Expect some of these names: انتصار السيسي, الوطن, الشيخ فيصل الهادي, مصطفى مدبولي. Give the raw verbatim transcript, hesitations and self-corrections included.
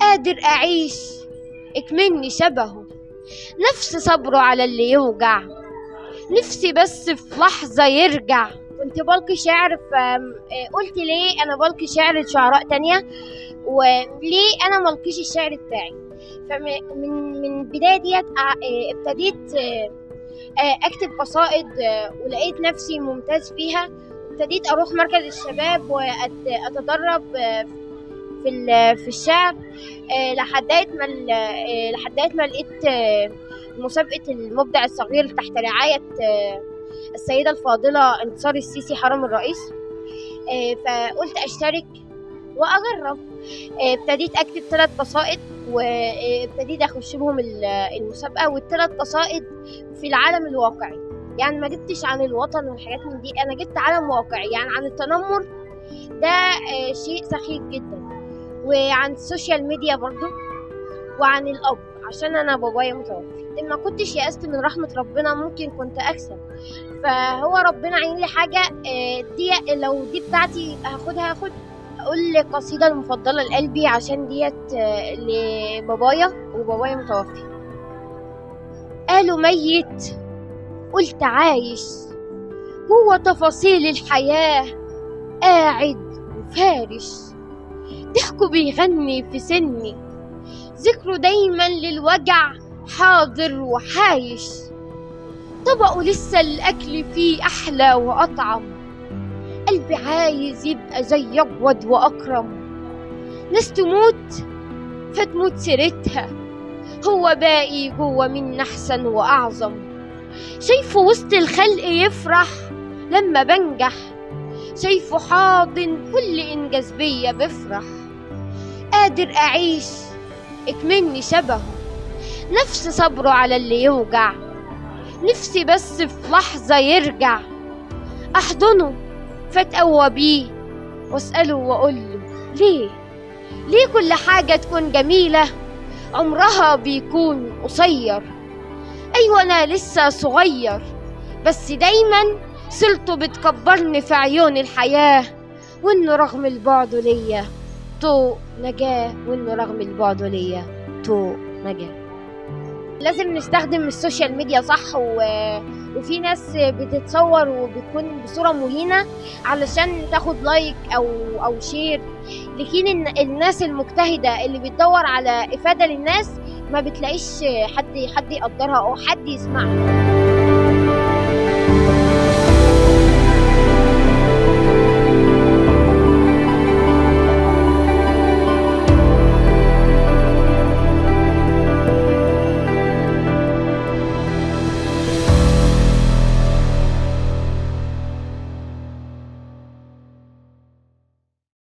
قادر أعيش أكملني شبهه، نفسي صبره على اللي يوجع، نفسي بس في لحظة يرجع. كنت بلقي شعر، قلت ليه أنا بلقي شعر لشعراء تانية وليه أنا ملقيش الشعر بتاعي. فمن من البداية ديت ابتديت أكتب قصائد ولقيت نفسي ممتاز فيها. ابتديت أروح مركز الشباب وأتدرب في في الشعر لحد ما لحد ما لقيت مسابقة المبدع الصغير تحت رعاية السيدة الفاضلة انتصار السيسي حرم الرئيس، فقلت أشترك وأجرب. ابتديت أكتب ثلاث قصائد وابتديت أخش بهم المسابقة، والثلاث قصائد في العالم الواقعي، يعني ما جبتش عن الوطن والحاجات من دي، أنا جبت عالم واقعي، يعني عن التنمر ده شيء سخيف جدا، وعن السوشيال ميديا برضو، وعن الأب عشان أنا بابايا متوفي. لما كنتش يأست من رحمة ربنا ممكن كنت أكسب، فهو ربنا عين لي حاجة دي، لو دي بتاعتي هاخدها هاخدها. أقول لي قصيدة المفضلة لقلبي عشان ديت لبابايا وبابايا متوفي. قالوا ميت قلت عايش، هو تفاصيل الحياة قاعد وفارش، ضحكه بيغني في سني، ذكره دايما للوجع حاضر وحايش، طبقه لسه الأكل فيه أحلى وأطعم، قلبي عايز يبقى زي أجود وأكرم، ناس تموت فتموت سيرتها، هو باقي جوه منا أحسن وأعظم، شايفه وسط الخلق يفرح لما بنجح، شايفه حاضن كل إنجاز بيا بفرح، قادر أعيش أكملني شبهه، نفسي صبره على اللي يوجع، نفسي بس في لحظة يرجع، أحضنه فتقوى بيه واسأله وأقوله ليه ليه كل حاجة تكون جميلة عمرها بيكون قصير. أيوة أنا لسه صغير، بس دايما صلته بتكبرني في عيون الحياة، وإنه رغم البعد ليا طوق نجاة، وإنه رغم البعد ليا طوق نجاة. لازم نستخدم السوشيال ميديا صح، و... وفي ناس بتتصور وبتكون بصورة مهينة علشان تاخد لايك أو أو شير، لكن الناس المجتهدة اللي بتدور على إفادة للناس ما بتلاقيش حد حد يقدرها أو حد يسمعها.